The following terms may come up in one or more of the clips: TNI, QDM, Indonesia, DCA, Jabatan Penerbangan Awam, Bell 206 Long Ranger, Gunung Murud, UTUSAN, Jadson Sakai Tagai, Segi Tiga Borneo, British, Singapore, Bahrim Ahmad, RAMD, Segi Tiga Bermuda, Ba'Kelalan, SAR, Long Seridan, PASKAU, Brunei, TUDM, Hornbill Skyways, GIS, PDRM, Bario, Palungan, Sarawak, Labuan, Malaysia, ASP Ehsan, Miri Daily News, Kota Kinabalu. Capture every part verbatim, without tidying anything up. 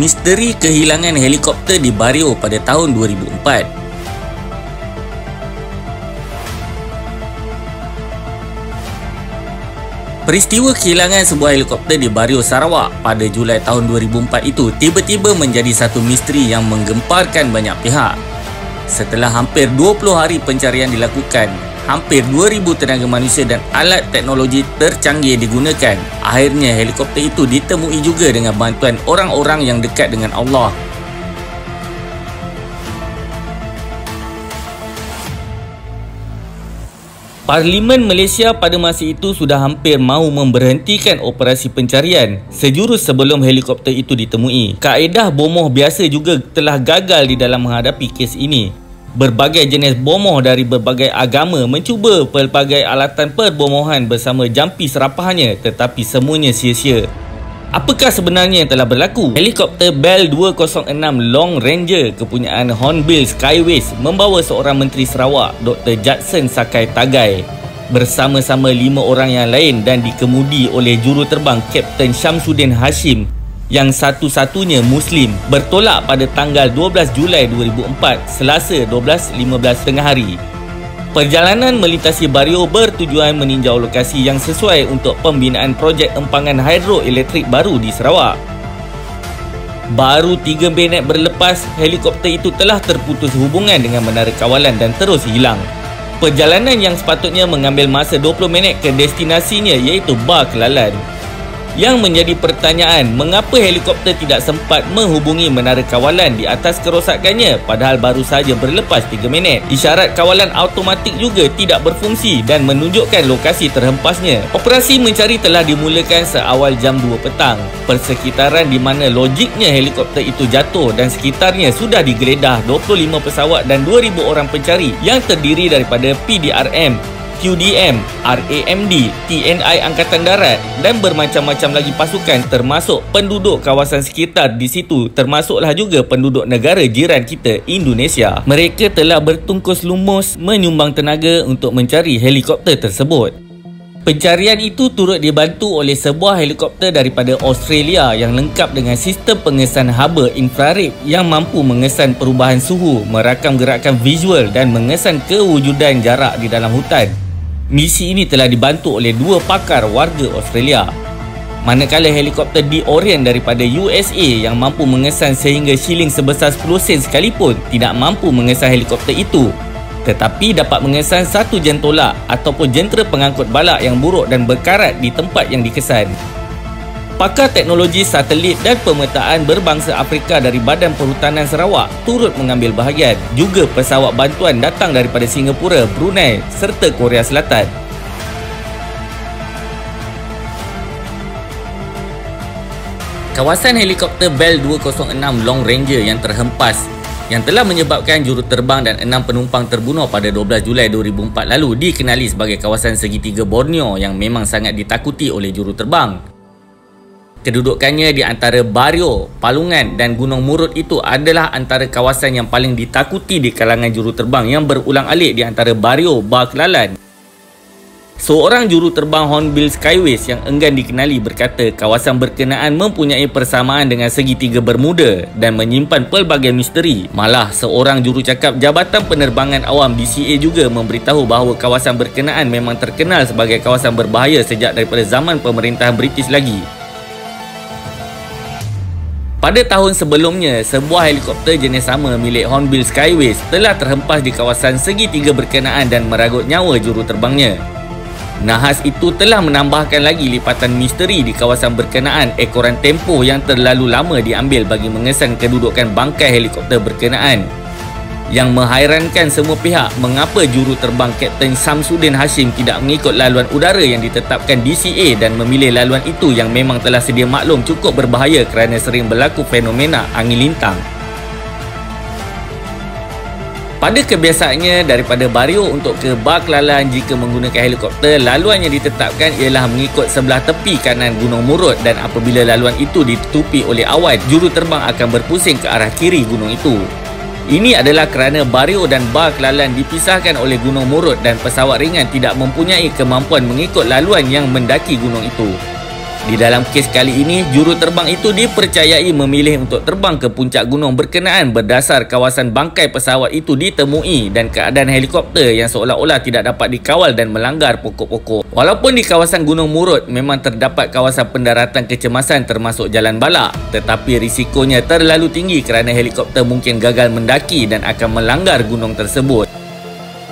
misteri kehilangan helikopter di Bario pada tahun dua ribu empat. Peristiwa kehilangan sebuah helikopter di Bario, Sarawak pada Julai tahun dua ribu empat itu tiba-tiba menjadi satu misteri yang menggemparkan banyak pihak. Setelah hampir dua puluh hari pencarian dilakukan, hampir dua ribu tenaga manusia dan alat teknologi tercanggih digunakan, akhirnya helikopter itu ditemui juga dengan bantuan orang-orang yang dekat dengan Allah. Parlimen Malaysia pada masa itu sudah hampir mahu memberhentikan operasi pencarian sejurus sebelum helikopter itu ditemui. Kaedah bomoh biasa juga telah gagal di dalam menghadapi kes ini. Berbagai jenis bomoh dari berbagai agama mencuba pelbagai alatan perbomohan bersama jampi serapahannya, tetapi semuanya sia-sia. Apakah sebenarnya yang telah berlaku? Helikopter Bell dua kosong enam Long Ranger kepunyaan Hornbill Skyways membawa seorang Menteri Sarawak, Doktor Jadson Sakai Tagai, bersama-sama lima orang yang lain dan dikemudi oleh juruterbang Kapten Shamsudin Hashim yang satu-satunya Muslim, bertolak pada tanggal dua belas Julai dua ribu empat, Selasa dua belas lima belas tengah hari. Perjalanan melintasi Bario bertujuan meninjau lokasi yang sesuai untuk pembinaan projek empangan hidroelektrik baru di Sarawak. Baru tiga minit berlepas, helikopter itu telah terputus hubungan dengan menara kawalan dan terus hilang. Perjalanan yang sepatutnya mengambil masa dua puluh minit ke destinasinya, iaitu Ba'Kelalan. Yang menjadi pertanyaan, mengapa helikopter tidak sempat menghubungi menara kawalan di atas kerosakannya padahal baru saja berlepas tiga minit. Isyarat kawalan automatik juga tidak berfungsi dan menunjukkan lokasi terhempasnya. Operasi mencari telah dimulakan seawal jam dua petang. Persekitaran di mana logiknya helikopter itu jatuh dan sekitarnya sudah digeledah dua puluh lima pesawat dan dua ribu orang pencari yang terdiri daripada P D R M, Q D M, R A M D, T N I Angkatan Darat dan bermacam-macam lagi pasukan termasuk penduduk kawasan sekitar di situ, termasuklah juga penduduk negara jiran kita, Indonesia. Mereka telah bertungkus lumus menyumbang tenaga untuk mencari helikopter tersebut. Pencarian itu turut dibantu oleh sebuah helikopter daripada Australia yang lengkap dengan sistem pengesan haba infrared yang mampu mengesan perubahan suhu, merakam gerakan visual dan mengesan kewujudan jarak di dalam hutan. Misi ini telah dibantu oleh dua pakar warga Australia. Manakala helikopter D Orion daripada U S A yang mampu mengesan sehingga shilling sebesar sepuluh sen sekalipun tidak mampu mengesan helikopter itu, tetapi dapat mengesan satu jentolak ataupun jentera pengangkut balak yang buruk dan berkarat di tempat yang dikesan. Pakar teknologi satelit dan pemetaan berbangsa Afrika dari Badan Perhutanan Sarawak turut mengambil bahagian. Juga pesawat bantuan datang daripada Singapura, Brunei serta Korea Selatan. Kawasan helikopter Bell dua kosong enam Long Ranger yang terhempas yang telah menyebabkan juruterbang dan enam penumpang terbunuh pada dua belas Julai dua ribu empat lalu dikenali sebagai kawasan Segi Tiga Borneo yang memang sangat ditakuti oleh juruterbang. Kedudukannya di antara Bario, Palungan dan Gunung Murud itu adalah antara kawasan yang paling ditakuti di kalangan juruterbang yang berulang-alik di antara Bario, Ba'Kelalan. Seorang juruterbang Hornbill Skyways yang enggan dikenali berkata kawasan berkenaan mempunyai persamaan dengan Segi Tiga Bermuda dan menyimpan pelbagai misteri. Malah, seorang jurucakap Jabatan Penerbangan Awam D C A juga memberitahu bahawa kawasan berkenaan memang terkenal sebagai kawasan berbahaya sejak daripada zaman pemerintahan British lagi. Pada tahun sebelumnya, sebuah helikopter jenis sama milik Hornbill Skyways telah terhempas di kawasan Segi Tiga berkenaan dan meragut nyawa juruterbangnya. Nahas itu telah menambahkan lagi lipatan misteri di kawasan berkenaan ekoran tempoh yang terlalu lama diambil bagi mengesan kedudukan bangkai helikopter berkenaan. Yang menghairankan semua pihak, mengapa juruterbang Kapten Shamsudin Hashim tidak mengikut laluan udara yang ditetapkan D C A dan memilih laluan itu yang memang telah sedia maklum cukup berbahaya kerana sering berlaku fenomena angin lintang. Pada kebiasaannya daripada Bario untuk ke Ba'Kelalan jika menggunakan helikopter, laluan yang ditetapkan ialah mengikut sebelah tepi kanan Gunung Murud dan apabila laluan itu ditutupi oleh awan, juruterbang akan berpusing ke arah kiri gunung itu. Ini adalah kerana Bario dan Ba'Kelalan dipisahkan oleh Gunung Murud dan pesawat ringan tidak mempunyai kemampuan mengikut laluan yang mendaki gunung itu. Di dalam kes kali ini, juru terbang itu dipercayai memilih untuk terbang ke puncak gunung berkenaan berdasar kawasan bangkai pesawat itu ditemui dan keadaan helikopter yang seolah-olah tidak dapat dikawal dan melanggar pokok-pokok. Walaupun di kawasan Gunung Murud memang terdapat kawasan pendaratan kecemasan termasuk jalan balak, tetapi risikonya terlalu tinggi kerana helikopter mungkin gagal mendaki dan akan melanggar gunung tersebut.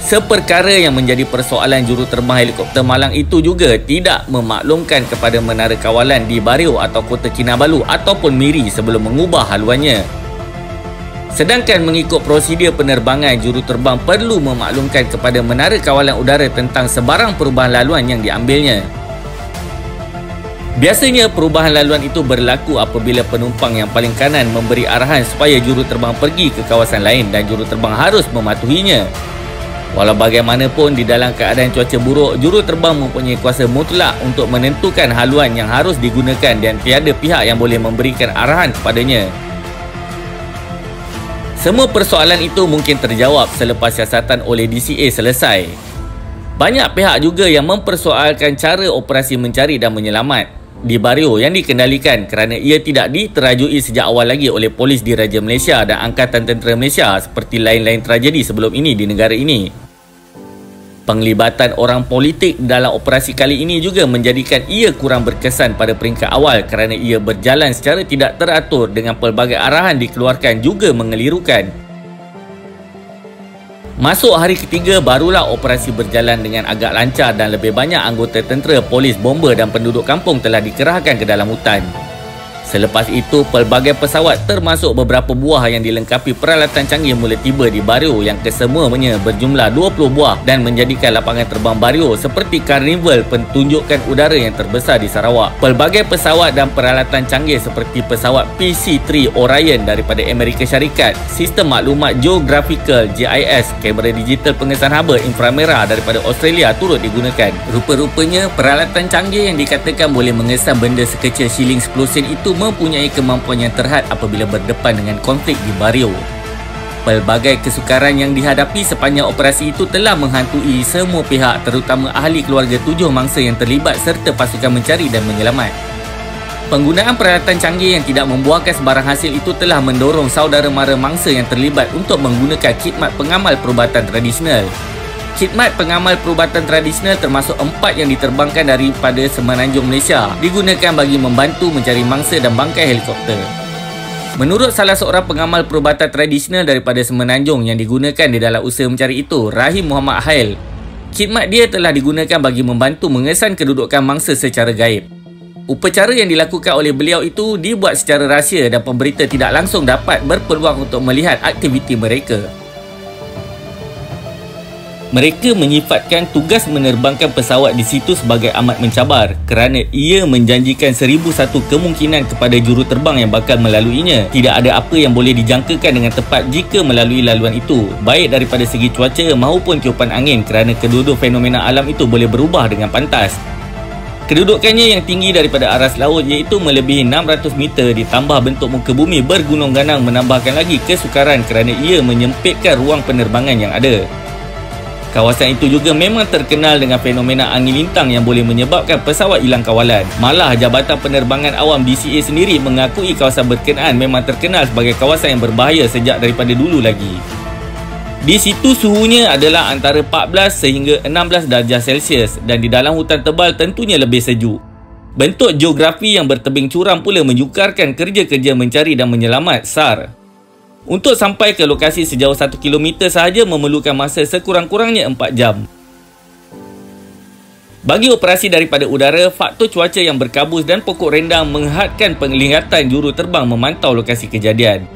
Seperkara yang menjadi persoalan juruterbang helikopter Malang itu juga tidak memaklumkan kepada menara kawalan di Bario atau Kota Kinabalu ataupun Miri sebelum mengubah haluannya. Sedangkan mengikut prosedur penerbangan, juruterbang perlu memaklumkan kepada menara kawalan udara tentang sebarang perubahan laluan yang diambilnya. Biasanya perubahan laluan itu berlaku apabila penumpang yang paling kanan memberi arahan supaya juruterbang pergi ke kawasan lain dan juruterbang harus mematuhinya. Walau bagaimanapun, di dalam keadaan cuaca buruk, juru terbang mempunyai kuasa mutlak untuk menentukan haluan yang harus digunakan dan tiada pihak yang boleh memberikan arahan kepadanya. Semua persoalan itu mungkin terjawab selepas siasatan oleh D C A selesai. Banyak pihak juga yang mempersoalkan cara operasi mencari dan menyelamat di Bario yang dikendalikan kerana ia tidak diterajui sejak awal lagi oleh polis diraja Malaysia dan Angkatan Tentera Malaysia seperti lain-lain tragedi sebelum ini di negara ini. Penglibatan orang politik dalam operasi kali ini juga menjadikan ia kurang berkesan pada peringkat awal kerana ia berjalan secara tidak teratur dengan pelbagai arahan dikeluarkan juga mengelirukan. Masuk hari ketiga, barulah operasi berjalan dengan agak lancar dan lebih banyak anggota tentera, polis, bomber dan penduduk kampung telah dikerahkan ke dalam hutan. Selepas itu, pelbagai pesawat termasuk beberapa buah yang dilengkapi peralatan canggih mula tiba di Bario yang kesemuanya berjumlah dua puluh buah dan menjadikan lapangan terbang Bario seperti karnival pertunjukan udara yang terbesar di Sarawak. Pelbagai pesawat dan peralatan canggih seperti pesawat P C three Orion daripada Amerika Syarikat, sistem maklumat geographical G I S, kamera digital pengesan haba inframerah daripada Australia turut digunakan. Rupa-rupanya, peralatan canggih yang dikatakan boleh mengesan benda sekecil shilling sepuluh sen itu mempunyai kemampuan yang terhad apabila berdepan dengan konflik di Bario. Pelbagai kesukaran yang dihadapi sepanjang operasi itu telah menghantui semua pihak, terutama ahli keluarga tujuh mangsa yang terlibat serta pasukan mencari dan menyelamat. Penggunaan peralatan canggih yang tidak membuahkan sebarang hasil itu telah mendorong saudara mara mangsa yang terlibat untuk menggunakan khidmat pengamal perubatan tradisional. Khidmat pengamal perubatan tradisional termasuk empat yang diterbangkan daripada Semenanjung Malaysia digunakan bagi membantu mencari mangsa dan bangkai helikopter. Menurut salah seorang pengamal perubatan tradisional daripada Semenanjung yang digunakan di dalam usaha mencari itu, Rahim Muhammad Hail, khidmat dia telah digunakan bagi membantu mengesan kedudukan mangsa secara gaib. Upacara yang dilakukan oleh beliau itu dibuat secara rahsia dan pemberita tidak langsung dapat berpeluang untuk melihat aktiviti mereka. Mereka menyifatkan tugas menerbangkan pesawat di situ sebagai amat mencabar kerana ia menjanjikan seribu satu kemungkinan kepada juruterbang yang bakal melaluinya. Tidak ada apa yang boleh dijangkakan dengan tepat jika melalui laluan itu, baik daripada segi cuaca maupun tiupan angin, kerana kedua-dua fenomena alam itu boleh berubah dengan pantas. Kedudukannya yang tinggi daripada aras laut iaitu melebihi enam ratus meter ditambah bentuk muka bumi bergunung-ganang menambahkan lagi kesukaran kerana ia menyempitkan ruang penerbangan yang ada. Kawasan itu juga memang terkenal dengan fenomena angin lintang yang boleh menyebabkan pesawat hilang kawalan. Malah Jabatan Penerbangan Awam D C A sendiri mengakui kawasan berkenaan memang terkenal sebagai kawasan yang berbahaya sejak daripada dulu lagi. Di situ suhunya adalah antara empat belas sehingga enam belas darjah Celsius dan di dalam hutan tebal tentunya lebih sejuk. Bentuk geografi yang bertebing curam pula menyukarkan kerja-kerja mencari dan menyelamat S A R. Untuk sampai ke lokasi sejauh satu kilometer sahaja memerlukan masa sekurang-kurangnya empat jam. Bagi operasi daripada udara, faktor cuaca yang berkabus dan pokok rendang menghadkan penglihatan juru terbang memantau lokasi kejadian.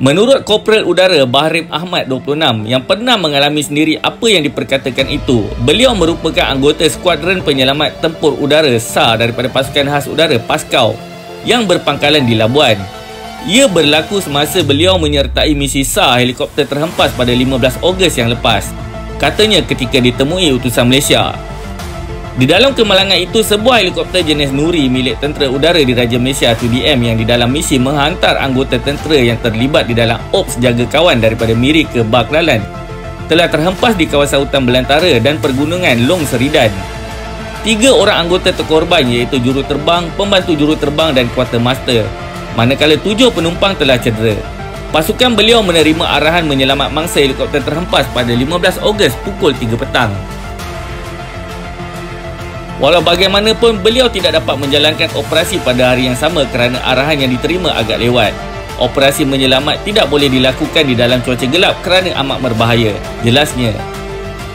Menurut Korporal Udara Bahrim Ahmad dua puluh enam yang pernah mengalami sendiri apa yang diperkatakan itu, beliau merupakan anggota skuadron penyelamat tempur udara S A R daripada pasukan khas udara PASKAU yang berpangkalan di Labuan. Ia berlaku semasa beliau menyertai misi S A R helikopter terhempas pada lima belas Ogos yang lepas, katanya ketika ditemui utusan Malaysia. Di dalam kemalangan itu, sebuah helikopter jenis Nuri milik Tentera Udara Diraja Malaysia T U D M yang di dalam misi menghantar anggota tentera yang terlibat di dalam ops jaga kawan daripada Miri ke Ba'Kelalan telah terhempas di kawasan hutan belantara dan pergunungan Long Seridan. Tiga orang anggota terkorban iaitu juruterbang, pembantu juruterbang dan quartermaster, manakala tujuh penumpang telah cedera. Pasukan beliau menerima arahan menyelamat mangsa helikopter terhempas pada lima belas Ogos pukul tiga petang. Walau bagaimanapun, beliau tidak dapat menjalankan operasi pada hari yang sama kerana arahan yang diterima agak lewat. Operasi menyelamat tidak boleh dilakukan di dalam cuaca gelap kerana amat berbahaya, jelasnya.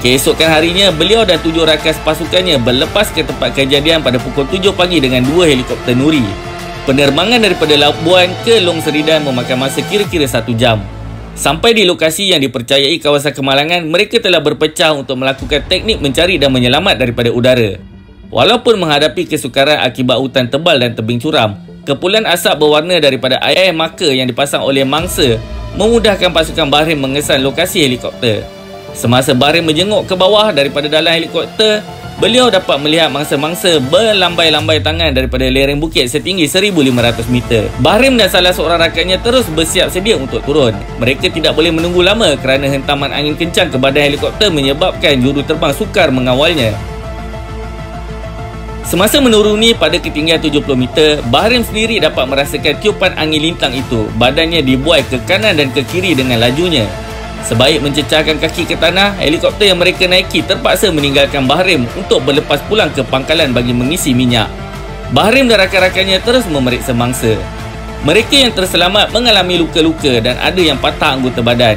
Keesokan harinya, beliau dan tujuh rakas pasukannya berlepas ke tempat kejadian pada pukul tujuh pagi dengan dua helikopter Nuri. Penerbangan daripada Labuan ke Long Seridan memakan masa kira-kira satu jam. Sampai di lokasi yang dipercayai kawasan kemalangan, mereka telah berpecah untuk melakukan teknik mencari dan menyelamat daripada udara. Walaupun menghadapi kesukaran akibat hutan tebal dan tebing curam, kepulan asap berwarna daripada air maka yang dipasang oleh mangsa memudahkan pasukan Bahrim mengesan lokasi helikopter. Semasa Bahrim menjenguk ke bawah daripada dalam helikopter, beliau dapat melihat mangsa-mangsa berlambai-lambai tangan daripada lereng bukit setinggi seribu lima ratus meter. Bahrim dan salah seorang rakannya terus bersiap sedia untuk turun. Mereka tidak boleh menunggu lama kerana hentaman angin kencang ke badan helikopter menyebabkan juruterbang sukar mengawalnya. Semasa menuruni pada ketinggian tujuh puluh meter, Bahrim sendiri dapat merasakan tiupan angin lintang itu. Badannya dibuai ke kanan dan ke kiri dengan lajunya. Sebaik mencecahkan kaki ke tanah, helikopter yang mereka naiki terpaksa meninggalkan Bahrim untuk berlepas pulang ke pangkalan bagi mengisi minyak. Bahrim dan rakan-rakannya terus memeriksa mangsa. Mereka yang terselamat mengalami luka-luka dan ada yang patah anggota badan.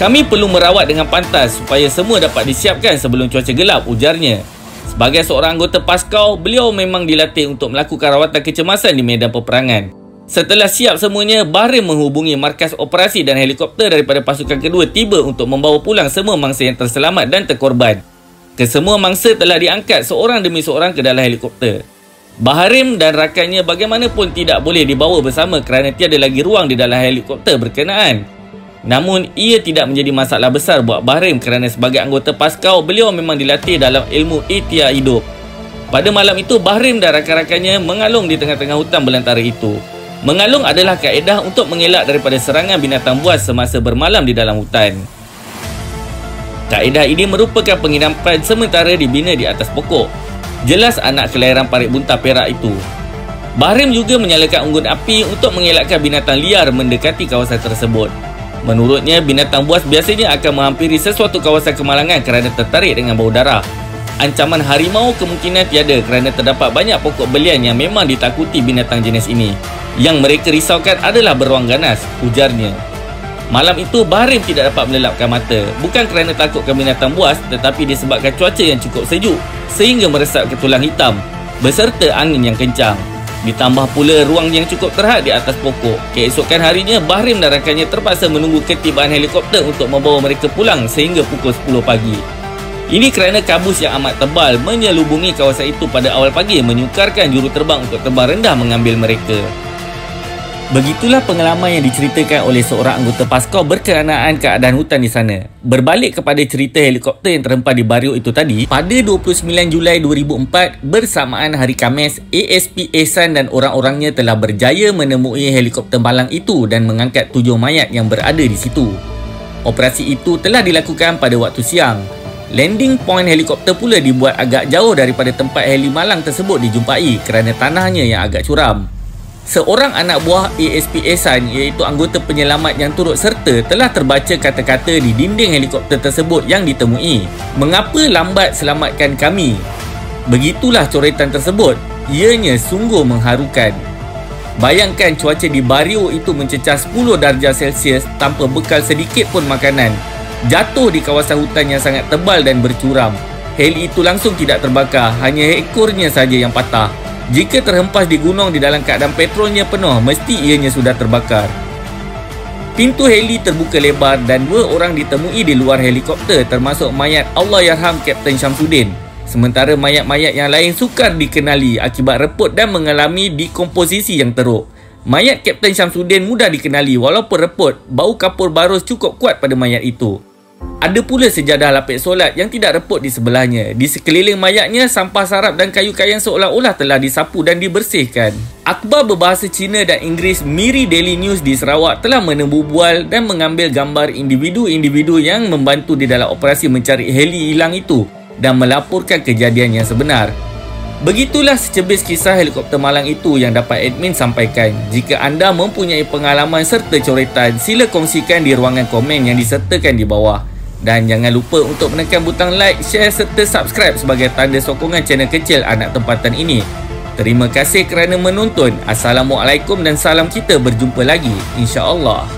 "Kami perlu merawat dengan pantas supaya semua dapat disiapkan sebelum cuaca gelap," ujarnya. Sebagai seorang anggota PASKAU, beliau memang dilatih untuk melakukan rawatan kecemasan di medan peperangan. Setelah siap semuanya, Bahrim menghubungi markas operasi dan helikopter daripada pasukan kedua tiba untuk membawa pulang semua mangsa yang terselamat dan terkorban. Kesemua mangsa telah diangkat seorang demi seorang ke dalam helikopter. Bahrim dan rakannya bagaimanapun tidak boleh dibawa bersama kerana tiada lagi ruang di dalam helikopter berkenaan. Namun, ia tidak menjadi masalah besar buat Bahrim kerana sebagai anggota PASKAU, beliau memang dilatih dalam ilmu ikhtiar hidup. Pada malam itu, Bahrim dan rakan-rakannya mengalung di tengah-tengah hutan belantara itu. Mengalung adalah kaedah untuk mengelak daripada serangan binatang buas semasa bermalam di dalam hutan. Kaedah ini merupakan penginapan sementara dibina di atas pokok, jelas anak kelahiran parit bunta Perak itu. Bahrim juga menyalakan unggun api untuk mengelakkan binatang liar mendekati kawasan tersebut. Menurutnya, binatang buas biasanya akan menghampiri sesuatu kawasan kemalangan kerana tertarik dengan bau darah. Ancaman harimau kemungkinan tiada kerana terdapat banyak pokok belian yang memang ditakuti binatang jenis ini. Yang mereka risaukan adalah beruang ganas, ujarnya. Malam itu, Bahrim tidak dapat melelapkan mata. Bukan kerana takutkan binatang buas, tetapi disebabkan cuaca yang cukup sejuk sehingga meresap ke tulang hitam beserta angin yang kencang. Ditambah pula ruang yang cukup terhad di atas pokok. Keesokan harinya, Bahrim dan rakannya terpaksa menunggu ketibaan helikopter untuk membawa mereka pulang sehingga pukul sepuluh pagi. Ini kerana kabus yang amat tebal menyelubungi kawasan itu pada awal pagi, menyukarkan juruterbang untuk terbang rendah mengambil mereka. Begitulah pengalaman yang diceritakan oleh seorang anggota PASKAU berkenaan keadaan hutan di sana. Berbalik kepada cerita helikopter yang terhempar di Bario itu tadi, pada dua puluh sembilan Julai dua ribu empat, bersamaan hari Khamis, A S P Ehsan dan orang-orangnya telah berjaya menemui helikopter malang itu dan mengangkat tujuh mayat yang berada di situ. Operasi itu telah dilakukan pada waktu siang. Landing point helikopter pula dibuat agak jauh daripada tempat heli malang tersebut dijumpai kerana tanahnya yang agak curam. Seorang anak buah A S P Ehsan iaitu anggota penyelamat yang turut serta telah terbaca kata-kata di dinding helikopter tersebut yang ditemui. "Mengapa lambat selamatkan kami?" Begitulah coretan tersebut. Ianya sungguh mengharukan. Bayangkan cuaca di Bario itu mencecah sepuluh darjah Celsius tanpa bekal sedikit pun makanan. Jatuh di kawasan hutan yang sangat tebal dan bercuram. Heli itu langsung tidak terbakar, hanya ekornya saja yang patah. Jika terhempas di gunung di dalam keadaan petrolnya penuh, mesti ianya sudah terbakar. Pintu heli terbuka lebar dan dua orang ditemui di luar helikopter termasuk mayat Allahyarham Kapten Shamsudin. Sementara mayat-mayat yang lain sukar dikenali akibat reput dan mengalami dekomposisi yang teruk. Mayat Kapten Shamsudin mudah dikenali walaupun reput, bau kapur barus cukup kuat pada mayat itu. Ada pula sejadah lapik solat yang tidak reput di sebelahnya. Di sekeliling mayatnya, sampah sarap dan kayu kayan seolah-olah telah disapu dan dibersihkan. Akhbar berbahasa Cina dan Inggeris Miri Daily News di Sarawak telah menebu bual dan mengambil gambar individu-individu yang membantu di dalam operasi mencari heli hilang itu. dan melaporkan kejadian yang sebenar. Begitulah secebis kisah helikopter malang itu yang dapat admin sampaikan. Jika anda mempunyai pengalaman serta coretan, sila kongsikan di ruangan komen yang disertakan di bawah. Dan jangan lupa untuk menekan butang like, share serta subscribe sebagai tanda sokongan channel kecil anak tempatan ini. Terima kasih kerana menonton. Assalamualaikum dan salam, kita berjumpa lagi insya-Allah.